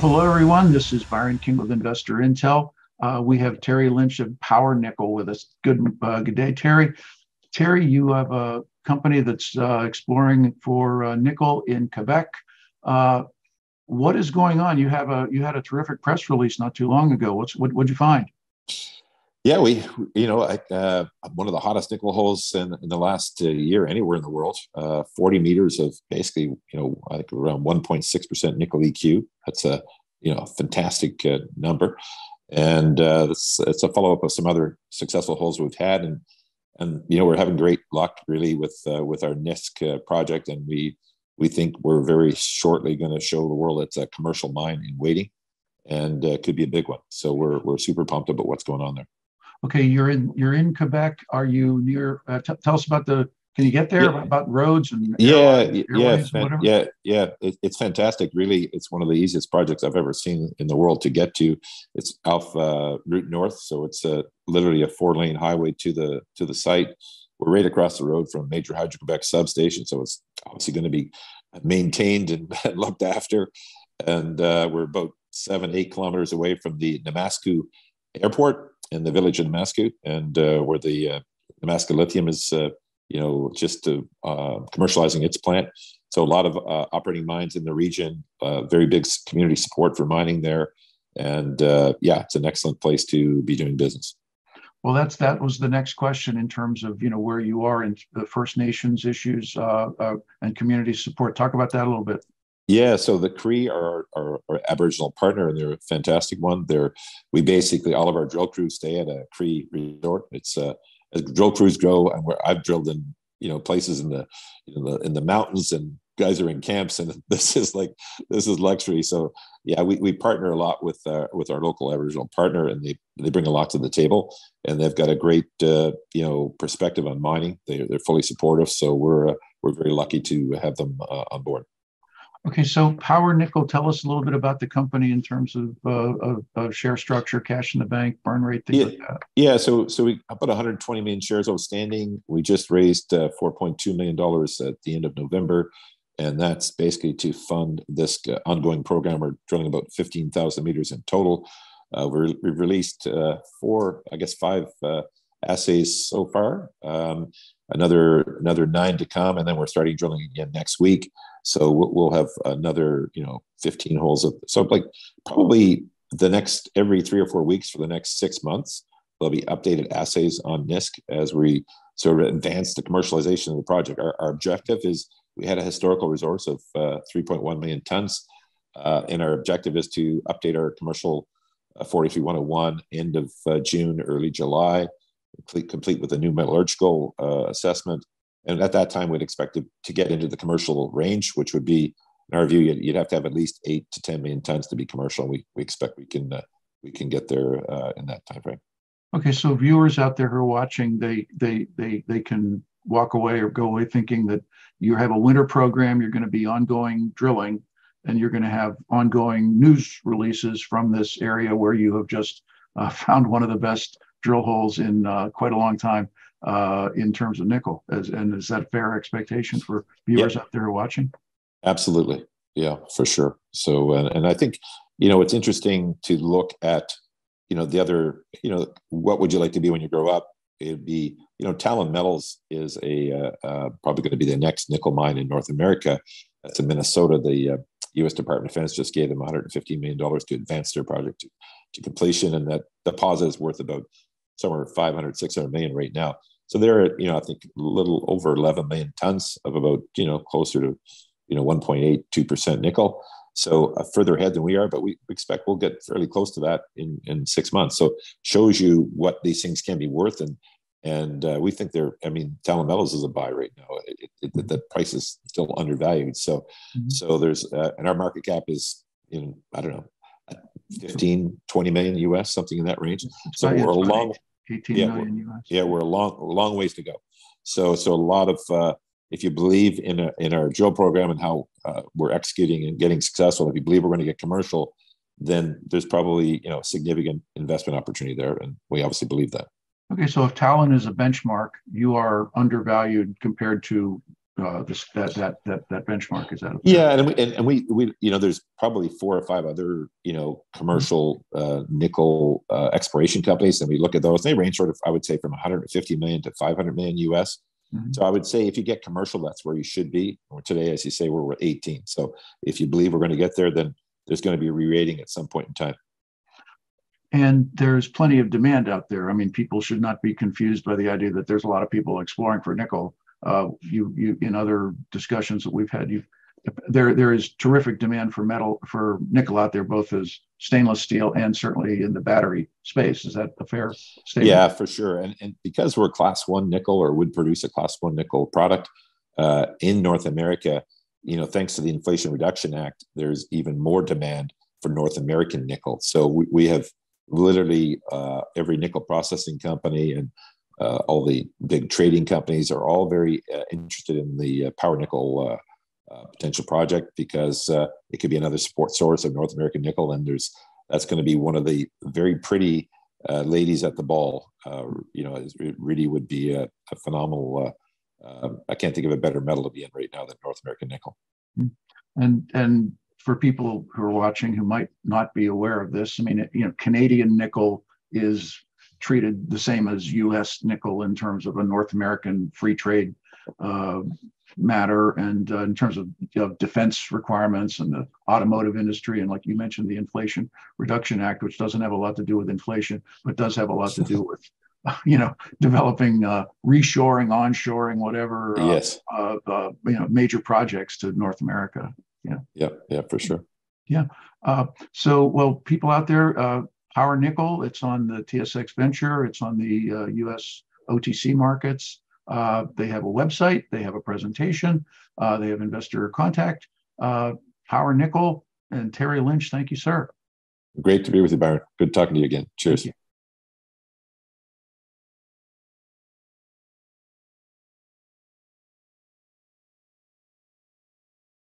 Well, hello, everyone. This is Byron King with Investor Intel. We have Terry Lynch of Power Nickel with us. Good day, Terry. Terry, you have a company that's exploring for nickel in Quebec. What is going on? You have you had a terrific press release not too long ago. What'd you find? Yeah, one of the hottest nickel holes in the last year anywhere in the world. 40 meters of basically, I think around 1.6% nickel EQ. That's a fantastic number, and it's a follow up of some other successful holes we've had, and we're having great luck really with our Nisk project, and we think we're very shortly going to show the world it's a commercial mine in waiting, and could be a big one. So we're super pumped about what's going on there. Okay, you're in Quebec. Are you near? Tell us about Can you get there? Yeah. About roads and airways and whatever? Yeah. It's fantastic. Really, it's one of the easiest projects I've ever seen in the world to get to. It's off Route North, so it's literally a 4-lane highway to the site. We're right across the road from major Hydro Quebec substation, so it's obviously going to be maintained and looked after. And we're about 7-8 kilometers away from the Nemaska airport, in the village of Nemaska, and where the Nemaska Lithium is, commercializing its plant. So a lot of operating mines in the region, very big community support for mining there. And it's an excellent place to be doing business. Well, that was the next question in terms of, where you are in the First Nations issues and community support. Talk about that a little bit. Yeah, so the Cree are our Aboriginal partner, and they're a fantastic one. We basically, all of our drill crews stay at a Cree resort. It's as drill crews go, and where I've drilled in, places in the mountains, and guys are in camps, and this is luxury. So yeah, we partner a lot with our local Aboriginal partner, and they bring a lot to the table, and they've got a great perspective on mining. They're fully supportive, so we're very lucky to have them on board. Okay, so Power Nickel, tell us a little bit about the company in terms of share structure, cash in the bank, burn rate, things like that. Yeah, so we about 120 million shares outstanding. We just raised $4.2 million at the end of November, and that's basically to fund this ongoing program. We're drilling about 15,000 meters in total. We've released five assays so far. Another 9 to come, and then we're starting drilling again next week. So we'll have another, 15 holes of, so like probably every 3 or 4 weeks for the next 6 months, there'll be updated assays on Nisk as we sort of advance the commercialization of the project. Our objective is, we had a historical resource of 3.1 million tons, and our objective is to update our commercial 43-101 end of June, early July, complete with a new metallurgical assessment. And at that time, we'd expect to get into the commercial range, which would be, in our view, you'd have to have at least 8 to 10 million tons to be commercial. We expect we can get there in that time frame. Okay, so viewers out there who are watching, they can walk away or go away thinking that you have a winter program, you're going to be ongoing drilling, and you're going to have ongoing news releases from this area where you have just found one of the best drill holes in quite a long time. In terms of nickel, and is that a fair expectation for viewers out there watching? Absolutely, yeah, for sure. So, and I think it's interesting to look at the other what would you like to be when you grow up? It'd be Talon Metals is a probably going to be the next nickel mine in North America. That's in Minnesota. The U.S. Department of Defense just gave them $150 million to advance their project to completion, and that deposit is worth about somewhere 500-600 million right now. So there are, I think a little over 11 million tons of about, closer to, 1.8, 2% nickel. So further ahead than we are, but we expect we'll get fairly close to that in 6 months. So shows you what these things can be worth. And we think Talon Metals is a buy right now. The price is still undervalued. So, so there's, and our market cap is I don't know, 15, 20 million US, something in that range. So we're a long, 18 million US. Yeah, we're a long ways to go. So a lot of if you believe in our drill program and how we're executing and getting successful, if you believe we're going to get commercial, then there's probably significant investment opportunity there, and we obviously believe that. Okay, so if Talon is a benchmark, you are undervalued compared to that benchmark is out of. Yeah, and we you know, there's probably 4 or 5 other, you know, commercial nickel exploration companies, and we look at those. They range sort of, I would say, from 150 million to 500 million US. Mm-hmm. So I would say if you get commercial, that's where you should be. Or today, as you say, we're 18. So if you believe we're going to get there, then there's going to be re-rating at some point in time. And there's plenty of demand out there. I mean, people should not be confused by the idea that there's a lot of people exploring for nickel. You in other discussions that we've had, there is terrific demand for nickel out there, both as stainless steel and certainly in the battery space. Is that a fair statement? Yeah, for sure. And because we're Class 1 nickel, or would produce a Class 1 nickel product in North America, you know, thanks to the Inflation Reduction Act, there's even more demand for North American nickel. So we have literally every nickel processing company and all the big trading companies are all very interested in the Power Nickel potential project, because it could be another support source of North American nickel. And that's going to be one of the very pretty ladies at the ball. You know, it really would be a phenomenal, I can't think of a better metal to be in right now than North American nickel. And for people who are watching who might not be aware of this, I mean, you know, Canadian nickel is treated the same as U.S. nickel in terms of a North American free trade matter, and in terms of, defense requirements and the automotive industry. And like you mentioned, the Inflation Reduction Act, which doesn't have a lot to do with inflation, but does have a lot to do with, you know, developing reshoring, onshoring, whatever, yes, you know, major projects to North America. Yeah. Yeah, for sure. Yeah. So, well, people out there, Power Nickel, it's on the TSX Venture, it's on the US OTC markets. They have a website, they have a presentation, they have investor contact. Power Nickel and Terry Lynch, thank you, sir. Great to be with you, Byron. Good talking to you again. Cheers.